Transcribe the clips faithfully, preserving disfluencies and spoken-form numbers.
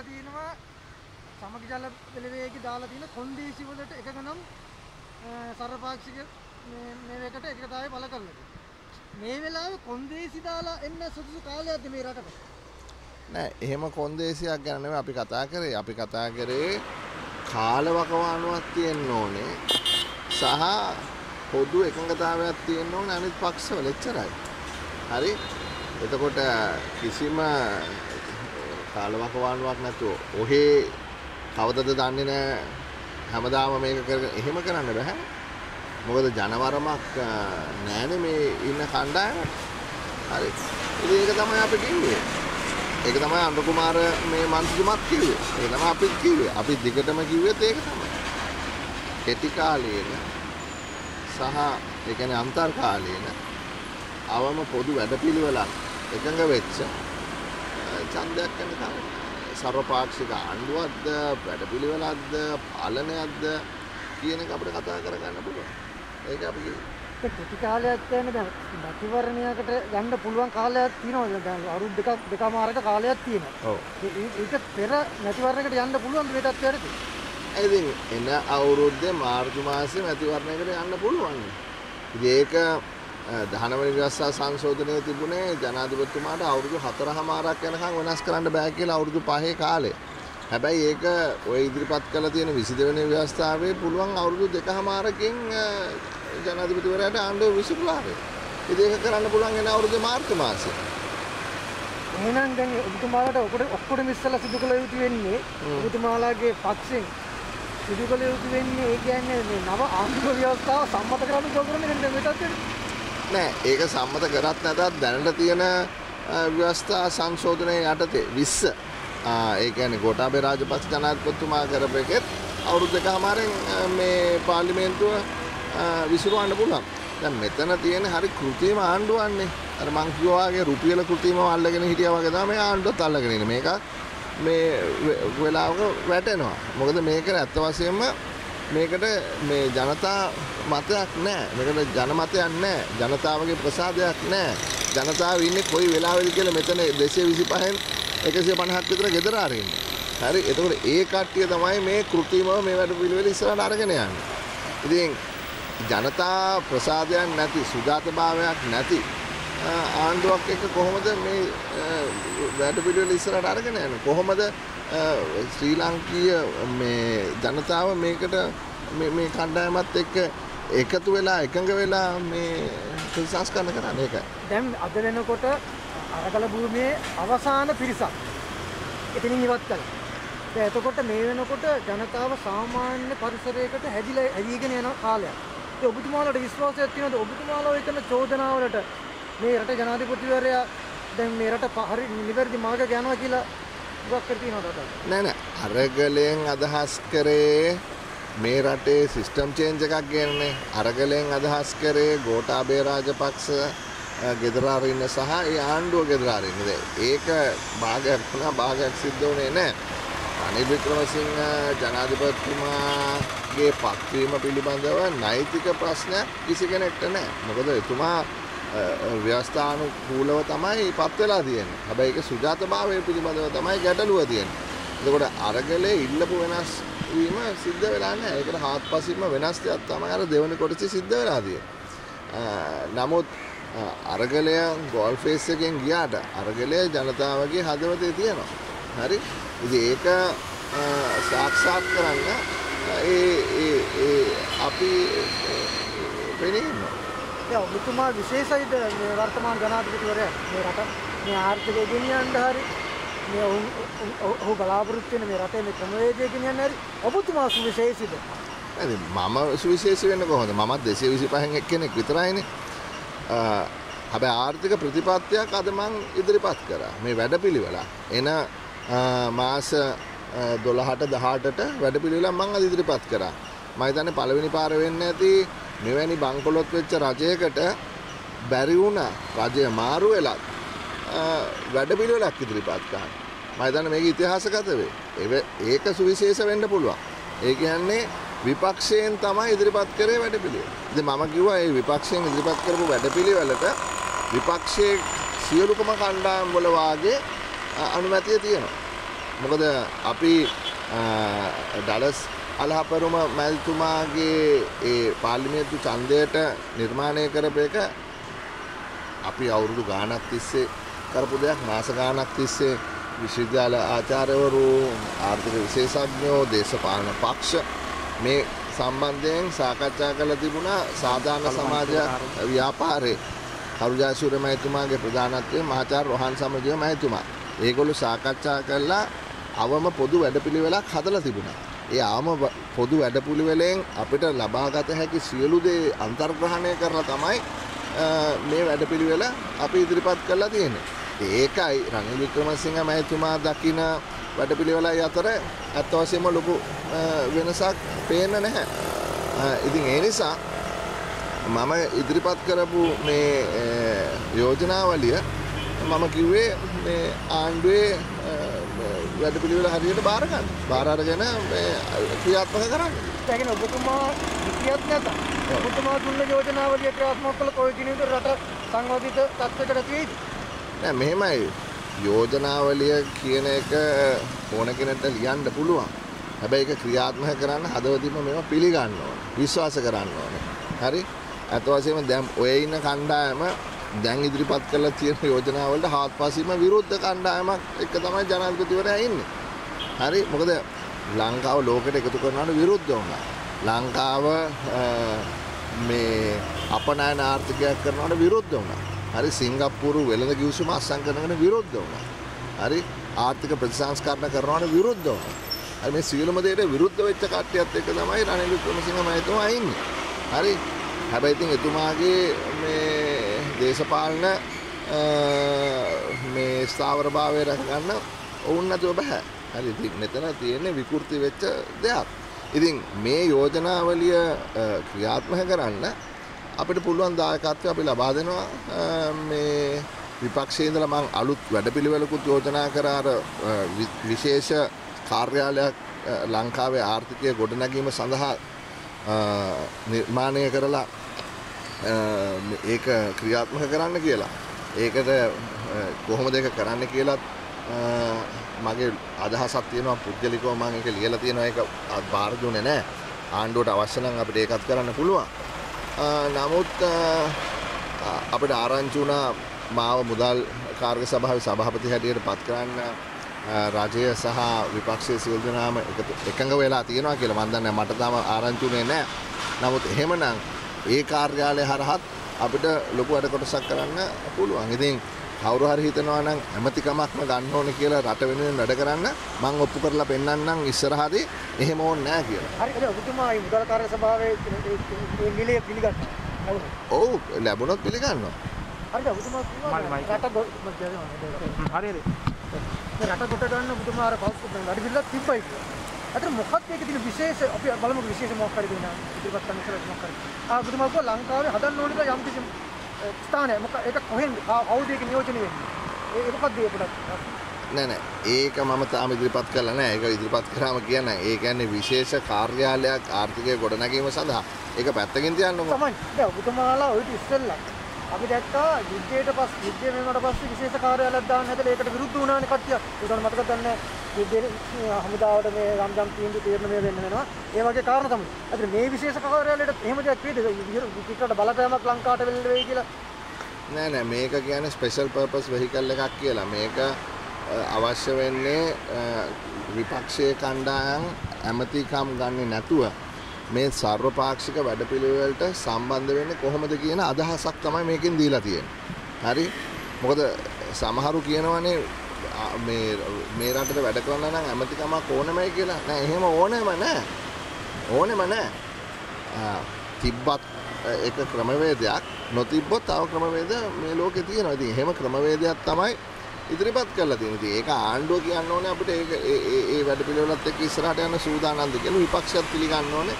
දාලා තියෙනවා සමගි ජල පෙළවේගය දාලා තියෙන කොන්දේසි වලට එකගනම් සර්වපාක්ෂික මේ මේකට එකකතාවය බල කරනවා. මේ වෙලාවේ කොන්දේසි දාලා එන්න සුදුසු කාලයක්ද මේ රටට? නෑ, එහෙම කොන්දේසියක් ගැන නෙමෙයි අපි කතා කරේ. අපි කතා කරේ කාලවකවානුවක් තියෙන්න ඕනේ සහ පොදු එකඟතාවයක් තියෙන්න ඕනේ අනිත් පක්ෂවල, එච්චරයි. හරි? එතකොට කිසිම කාලවකවානුවක් නැතුව ඔහේ කවදද දන්නේ නෑ, හැමදාම මේක කරගෙන එහෙම කරන්න බෑ. මොකද ජනවරමක් නෑනේ මේ ඉන්න කණ්ඩායමට. හරි. ඉතින් ඒක තමයි අපි කිව්වේ. ඒක තමයි අනුර කුමාර මේ මන්ත්‍රීතුමාත් කිව්වේ. ඒක තමයි අපිත් කිව්වේ. අපි දිගටම කිව්වෙත් ඒක තමයි. කෙටි කාලයේන සහ ඒ කියන්නේ අන්තර් කාලයේන අවම පොදු වැඩපිළිවෙලක් එකඟ වෙච්ච ඡන්දයක් ගන්න තමයි. සර්වපාක්ෂික ආණ්ඩුවක්ද වැඩපිළිවෙලක්ද පාලනයක්ද කියන එක අපිට කතා කරගන්න පුළුවන්. ඒක අපි කිව්වේ. කෙටි කාලයක් කියන්නේ දැන් මැතිවරණයකට ගන්න පුළුවන් කාලයක් තියෙනවා. දැන් අවුරුදු දෙකක් දෙකමාරක කාලයක් තියෙනවා. ඒක පෙර මැතිවරණයකට යන්න පුළුවන් මේ තත්ත්වයට. ඉතින් එන අවුරුද්දේ මාර්තු මාසේ මැතිවරණයකට යන්න පුළුවන්. ඉතින් ඒක දහනවනි ව්‍යවස්ථා සංශෝධනයේ තිබුණේ ජනාධිපතිතුමාට අවුරුදු හතරමාරක් යනකම් වෙනස් කරන්න බෑ කියලා අවුරුදු පහේ කාලේ. හැබැයි ඒක ඔය ඉදිරිපත් කළ තියෙන විසි දෙක වෙනි ව්‍යවස්ථාවේ පුළුවන් අවුරුදු දෙකමාරකින් ජනාධිපතිවරයාට ආණ්ඩුව විසිරලාවේ. ඉතින් ඒක කරන්න පුළුවන් වෙන අවුරුද්දේ මාර්තු මාසේ. එහෙනම් දැන් ඔබතුමාලට ඔක්කොටම ඉස්සලා සිදු කළ යුතු වෙන්නේ ඔබතුමාලාගේ පක්ෂෙන් සිදු කළ යුතු වෙන්නේ ඒ කියන්නේ මේ නව ආණ්ඩුව ව්‍යවස්ථාව සම්මත කරන්න උදව් කරන්නේ නෑ. ඒක සම්මත කරත් නැතත් දැනට තියෙන ව්‍යවස්ථා සංශෝධනයේ යටතේ විස්ස ඒ කියන්නේ ගෝඨාභය රාජපක්ෂ ජනාධිපතිතුමා කරපු එකෙත් අවුරුදු දෙකමාරෙන් මේ පාර්ලිමේන්තුව විසිරවන්න පුළුවන්. දැන් මෙතන තියෙන හරි කෘතිම ආණ්ඩුවන්නේ. අර මං කිව්වා වගේ රුපියල කෘතිමව අල්ලගෙන හිටියා වගේ තමයි ආණ්ඩුවත් අල්ලගෙන ඉන්නේ. මේක මේ වෙලාවක වැටෙනවා. මොකද මේක ඇත්ත වශයෙන්ම මේකට මේ ජනතා මතයක් නැහැ. මේකට ජනමතයක් නැහැ. ජනතාවගේ ප්‍රසාදයක් නැහැ. ජනතාව ඉන්නේ කොයි වෙලාවෙද කියලා මෙතන දෙසිය විසිපහෙන් එකසිය පනහක් විතර ගෙදර ආරෙන්න. හරි. එතකොට ඒ කට්ටිය තමයි මේ කෘතිමව මේ වැඩ පිළිවෙල ඉස්සරහට අරගෙන යන්නේ. ඉතින් ජනතා ප්‍රසාදයක් නැති සුගතභාවයක් නැති ආණ්ඩුවක් එක්ක කොහොමද මේ වැඩපිළිවෙල ඉස්සරහට අරගෙන යන්නේ? කොහොමද ශ්‍රී ලංකීය මේ ජනතාව මේකට මේ මේ කණ්ඩායමත් එක්ක එකතු වෙලා එකඟ වෙලා මේ සංස්කරණ කරන්නේ? ඒකයි දැන් අද වෙනකොට අරගල භූමියේ අවසාන පිරිසක් එතනින් ඉවත් කළා. දැන් එතකොට මේ වෙනකොට ජනතාව සාමාන්‍ය පරිසරයකට හැදිලා හැදීගෙන යන කාලයක්. ඔබතුමාලට විශ්වාසයක් තියෙනවද ඔබතුමාලා ඔය කරන චෝදනාවලට මේ රට ජනාධිපතිවරයා දැන් මේ රට හරි නිවැරදි මාර්ගයක යනවා කියලා ඉවක් කර තියෙනවද? නෑ නෑ, අරගලයෙන් අදහස් කරේ මේ රටේ සිස්ටම් චේන්ජ් එකක් ගේන්නේ. අරගලයෙන් අදහස් කරේ ගෝඨාභය රාජපක්ෂ ගෙදර ආරින්න සහ ඒ ආණ්ඩුව ගෙදර ආරින්න. ඒක භාගයක් වුණා, භාගයක් සිද්ධ වුණේ නෑ. රනිල් වික්‍රමසිංහ ජනාධිපතිතුමා ගේ පත්වීම පිළිබඳව නෛතික ප්‍රශ්නයක් කිසි කෙනෙක්ට නැහැ. මොකද එතුමා ව්‍යවස්ථානුකූලව තමයි පත් වෙලා තියෙන්නේ. හැබැයි ඒක සුජාතභාවය පිළිබඳව තමයි ගැටලුව තියෙන්නේ. එතකොට අරගලේ ඉල්ලපු වෙනස් වීම සිද්ධ වෙලා නැහැ. ඒකට හාත්පසින්ම වෙනස් දෙයක් තමයි අර දෙවන කොටසේ සිද්ධ වෙලා තියෙන්නේ. නමුත් අරගලය ගෝල් ෆේස් එකෙන් ගියාට අරගලය ජනතාවගේ හදවතේ තියෙනවා. හරි? ඉතින් ඒක සාක්ෂාත් කරන්න අපි පෙනෙනවා. දැන් ඔබතුමා විශේෂයිද මේ වර්තමාන ජනාධිපතිවරයා මේ රට මේ ආර්ථිකය ගෙනියන්න හරි මේ ඔහු බලාපොරොත්තු වෙන මේ රටේ මේ ක්‍රමවේදය ගෙනියන්න හරි ඔබතුමා සුවිශේෂීද? නේද? මම සුවිශේෂී වෙන්න කොහොමද? මමත් දෙසිය විසිපහෙන් එක්කෙනෙක් විතරයිනේ. හැබැයි ආර්ථික ප්‍රතිපත්තියක් අද මං ඉදිරිපත් කරා. මේ වැඩපිළිවෙල එන මාස දොළහට දහඅටට වැඩපිළිවෙලක් මම අද ඉදිරිපත් කරා. මම හිතන්නේ පළවෙනි පාර වෙන්න ඇති මෙවැනි බංකොලොත් වෙච්ච රජයකට බැරි වුණා රජය මාරු වෙලා වැඩපිළිවෙලක් ඉදිරිපත් කරන්න. මම හිතන්නේ මේක ඉතිහාසගත වෙයි. ඒක සුවිශේෂ වෙන්න පුළුවන්. ඒ කියන්නේ විපක්ෂයෙන් තමයි ඉදිරිපත් කරේ වැඩපිළිවෙල. ඉතින් මම කිව්වා මේ විපක්ෂයෙන් ඉදිරිපත් කරපු වැඩපිළිවෙලට විපක්ෂයේ සියලුම කණ්ඩායම් වල වාගේ අනුමැතිය තියෙනවා. මොකද අපි ඩලස් අලහපරුම මැල්තුමාගේ ඒ පාර්ලිමේන්තු ඡන්දයට නිර්මාණය කරපේක අපි අවුරුදු ගාණක් තිස්සේ කරපු දෙයක් මාස ගාණක් තිස්සේ විශ්වවිද්‍යාල ආචාර්යවරු ආර්ථික විශේෂඥයෝ දේශපාලන පක්ෂ මේ සම්බන්ධයෙන් සාකච්ඡා කළා තිබුණා සාධාරණ සමාජ ව්‍යාපාරේ කරුජාසූර මැතිතුමාගේ ප්‍රධානත්වයේ මහාචාර්ය රෝහන් සමජය මැතිතුමා ඒගොල්ලෝ සාකච්ඡා කළා අවම පොදු වැඩපිළිවෙලක් හදලා තිබුණා. ඒ ආම පොදු වැඩපිළිවෙලෙන් අපිට ලබාගත හැකි සියලු දේ අන්තර්ග්‍රහණය කරලා තමයි මේ වැඩපිළිවෙල අපි ඉදිරිපත් කළා තියෙන්නේ. ඒකයි රනිල් වික්‍රමසිංහ මැතිතුමා දකින වැඩපිළිවෙලයි අතර අත් වශයෙන්ම ලොකු වෙනසක් පේන්නේ නැහැ. ඉතින් ඒ නිසා මම ඉදිරිපත් කරපු මේ යෝජනාවලිය මම කිව්වේ මේ ආණ්ඩුවේ වැඩපිළිවෙල හරියට බාර ගන්න. බාර අරගෙන මේ ක්‍රියාත්මක කරන්න. ඒ කියන්නේ ඔබතුමා කිව්වත් නැතත් ඔබතුමා දුන්න යෝජනාවලිය ක්‍රියාත්මක කළ කොයි දිනෙක රට සංවර්ධිත තත්ත්වයකට තියෙයිද? නෑ මෙහෙමයි යෝජනාවලිය කියන එක ඕන කෙනෙක්ට ලියන්න පුළුවන්. හැබැයි ඒක ක්‍රියාත්මක කරන්න හදවතින්ම මේවා පිළිගන්න ඕනේ. විශ්වාස කරන්න ඕනේ. හරි? අත වශයෙන්ම දැන් ඔය ඉන්න කණ්ඩායම දැන් ඉදිරිපත් කරලා තියෙන යෝජනා වලට හාත්පසින්ම විරුද්ධ කණ්ඩායමක් එක තමයි ජනාධිපතිවරයා ඉන්නේ. හරි මොකද ලංකාව ලෝකෙට එකතු කරනවට විරුද්ධ වුණා. ලංකාව මේ අපනයන ආර්ථිකයක් කරනවට විරුද්ධ වුණා. හරි සිංගප්පූරු වෙළඳ කිවිසුම අත්සන් කරනකට විරුද්ධ වුණා. හරි ආර්ථික ප්‍රතිසංස්කරණ කරනවට විරුද්ධ වුණා. හරි මේ සියලුම දේට විරුද්ධ වෙච්ච කට්ටියත් එක තමයි රනිල් වික්‍රමසිංහ මැතිතුමා ඉන්නේ. හරි හැබැයි ඉතින් එතුමාගේ මේ දේශපාලන මේ ස්ථාවරභාවය රැකගන්න ඕන නැතුව බෑ. හරි ඉතින් මෙතන තියෙන්නේ විකෘති වෙච්ච දෙයක්. ඉතින් මේ යෝජනාවලිය ක්‍රියාත්මක කරන්න අපිට පුළුවන් දායකත්වය අපි ලබා දෙනවා. මේ විපක්ෂයේ ඉඳලා මම අලුත් වැඩපිළිවෙලකුත් යෝජනා කරා අර විශේෂ කාර්යාලයක් ලංකාවේ ආර්ථිකය ගොඩනැගීම සඳහා නිර්මාණය කරලා ඒක ක්‍රියාත්මක කරන්න කියලා. ඒකට කොහොමද ඒක කරන්න කියලාත් මගේ අදහසක් තියෙනවා පුද්ගලිකව මම ඒක ලියලා තියෙනවා ඒක බාර දුන්නේ නැහැ. ආණ්ඩුවට අවශ්‍ය නම් අපිට ඒකත් කරන්න පුළුවන්. නමුත් අපිට ආරංචි වුණා මාව මුදල් කාර්ය සභාවේ සභාපති හැටියට පත් කරන්න රජය සහ විපක්ෂයේ සියලු දෙනාම එකඟ වෙලා තියෙනවා කියලා මම දන්නේ මට තාම ආරංචි වුණේ නැහැ. නමුත් එහෙමනම් ඒ කාර්යාලය හරහත් අපිට ලොකු වැඩ කොටසක් කරන්න පුළුවන්. ඉතින් කවුරු හරි හිතනවා නම් ඇමතිකමක්ම ගන්න ඕනේ කියලා රට වෙනුවෙන් වැඩ කරන්න මම ඔප්පු කරලා පෙන්නන්නම් ඉස්සරහදී එහෙම ඕනේ නැහැ කියලා. හරි හරි ඔබතුමා මුදල් කාර්ය සභාවේ නිලයේ පිළිගන්නවා. ඔව් ලැබුණොත් පිළිගන්නවා. හරිද ඔබතුමා කියනවා හරි හරි රට කොට ගන්න ඔබතුමා අර පෞස්කු වැඩි පිළිලක් තිබ්බයි කියලා. අතර මොකක්ද ඒකේ තියෙන විශේෂ අපි බලමු විශේෂ මොකක් හරි දෙනවා ඉතිරිපත් කරන්න කියලා මොකක් හරි ආ මුතුමා කො ලංකාවේ හදන්න ඕනේ කියලා යම් කිසි ස්ථානයක් මොකක් ඒක කොහෙන්ද ආවුද ඒක නියෝජනය වෙන්නේ ඒක මොකක්ද ඒ පොඩක් නෑ නෑ ඒක මම තාම ඉදිරිපත් කළා නෑ ඒක ඉදිරිපත් කරාම කියන්නේ ඒ කියන්නේ විශේෂ කාර්යාලයක් ආර්ථිකය ගොඩනැගීම සඳහා ඒක පැත්තකින් තියන්නකො තමයි දැන් මුතුමාලා ඔය ඉතින් ඉස්සෙල්ලා අපි දැක්කා යුද්ධයට පස්සේ යුද්ධය මේකට පස්සේ විශේෂ කාර්යාලයක් දාන්න හැදලා ඒකට විරුද්ධ වුණානේ කට්ටිය උදාන මතකද නැහැ හමුදාවට මේ රම්දම් තීන්දුව තීරණය වෙන්න වෙනවා. ඒ වගේ කාරණා තමයි. අද මේ විශේෂ කාර්යාලයට එහෙම දෙයක් වේද? විකිටට බලපෑමක් ලංකාවට වෙන්න වෙයි කියලා. නෑ නෑ මේක කියන්නේ ස්පෙෂල් පර්පස් වෙහිකල් එකක් කියලා. මේක අවශ්‍ය වෙන්නේ විපක්ෂයේ කණ්ඩායම් ඇමතිකම් ගන්නේ නැතුව මේ සර්වපාක්ෂික වැඩපිළිවෙලට සම්බන්ධ වෙන්නේ කොහොමද කියන අදහසක් තමයි මේකෙන් දීලා තියෙන්නේ. හරි? මොකද සමහරු කියනවානේ මේ මේ රටට වැඩ කරන්න නම් ඇමතිකමක් ඕනෙමයි කියලා. නෑ එහෙම ඕනෙම නෑ. ඕනෙම නෑ. තිබ්බත් එක ක්‍රමවේදයක් නොතිබ්බත් තව ක්‍රමවේද මේ ලෝකේ තියෙනවා. ඉතින් එහෙම ක්‍රමවේදයක් තමයි ඉදිරිපත් කරලා තියෙන්නේ. ඉතින් ඒක ආණ්ඩුව කියන්න ඕනේ අපිට ඒක ඒ ඒ වැඩ පිළිවෙලත් එක්ක ඉස්සරහට යන සූදානම්ද කියලා විපක්ෂයත් පිළිගන්න ඕනේ.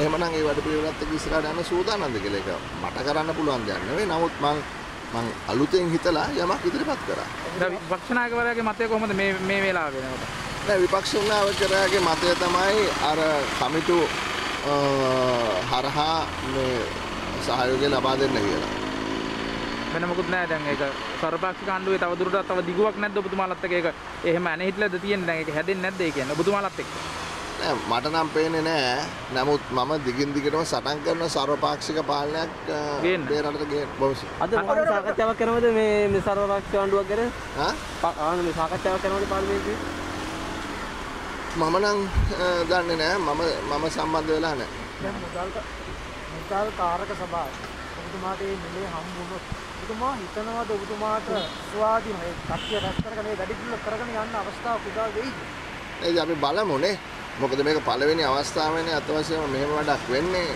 එහෙමනම් ඒ වැඩ පිළිවෙලත් එක්ක ඉස්සරහට යන සූදානම්ද කියලා ඒක මට කරන්න පුළුවන් දෙයක් නෙවෙයි. නමුත් මම මම අලුතෙන් හිතලා යමක් ඉදිරිපත් කරා. දැන් විපක්ෂ නායකවරයාගේ මතය කොහොමද මේ මේ වෙලාවේ වෙනකොට? දැන් විපක්ෂ නායකවරයාගේ මතය තමයි අර කමිටු හරහා මේ සහයෝගය ලබා දෙන්න කියලා. වෙන මොකුත් නැහැ. දැන් ඒක සර්වපක්ෂ කණ්ඩුවේ තව දුරටත් තව දිගුවක් නැද්ද ඔබතුමාලත් එක්ක? ඒක එහෙම අනේහිටලාද තියෙන්නේ? දැන් ඒක හැදෙන්නේ නැද්ද? ඒ කියන්නේ ඔබතුමාලත් එක්ක නෑ මට නම් පේන්නේ නෑ. නමුත් මම දිගින් දිගටම සටන් කරන සර්වපාක්ෂික පාලනයක් මේ රටට ගේන්න බොහොම අද මොන සාකච්ඡාවක් කරනවද මේ මේ සර්වපක්ෂ කණ්ඩුවක් ගැන? හා ආන මේ සාකච්ඡාවක් කරනවද පාර්ලිමේන්තුවේ? මම නම් දන්නේ නැහැ. මම මම සම්බන්ධ වෙලා නැහැ. දැන් මුදල් මුදල් කාරක සභාව ඔබතුමාට මේ මිලේ හම්බුනොත් ඔබතුමා හිතනවාද ඔබතුමාට ස්වාධීන ඒ කට්ටිය රැස් කරගෙන වැඩි දියුණු කරගෙන යන්න අවස්ථාවක් උදා වෙයිද? ඒක අපි බලමුනේ. මොකද මේක පළවෙනි අවස්ථාවනේ අතවශ්‍යම මෙහෙම වැඩක් වෙන්නේ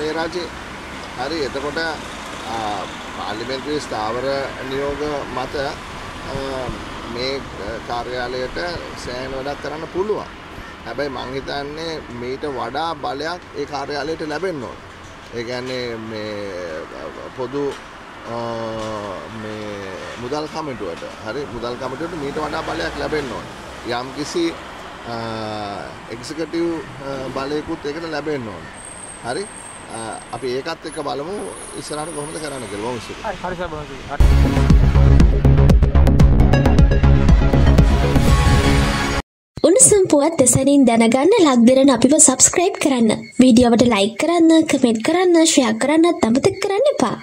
මේ රාජ්‍යයේ. හරි එතකොට පාර්ලිමේන්තුවේ ස්ථාවර නියෝග මත මේ කාර්යාලයට සෑහෙන වැඩක් කරන්න පුළුවන්. හැබැයි මං හිතන්නේ මේට වඩා බලයක් ඒ කාර්යාලයට ලැබෙන්න ඕන. ඒ කියන්නේ මේ පොදු මේ මුදල් කමිටුවට, හරි මුදල් කමිටුවට මේට වඩා බලයක් ලැබෙන්න ඕන. යම්කිසි එක්සිකියුටිව් බලයකුත් ඒකට ලැබෙන්න ඕන. හරි අපි ඒකත් එක්ක බලමු ඉස්සරහට කොහොමද කරන්න කියලා. මොකද හරි හරි සබ හරි. උණුසුම් පුවත් දෙසනින් දැනගන්න ලක්දිරණ අපිව subscribe කරන්න. වීඩියෝවට like කරන්න, comment කරන්න, share කරන්නත් අමතක කරන්න එපා.